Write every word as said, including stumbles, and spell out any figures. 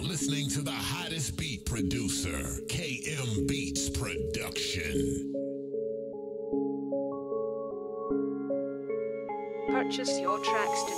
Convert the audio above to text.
Listening to the hottest beat producer, K M Beats Production. Purchase your tracks today.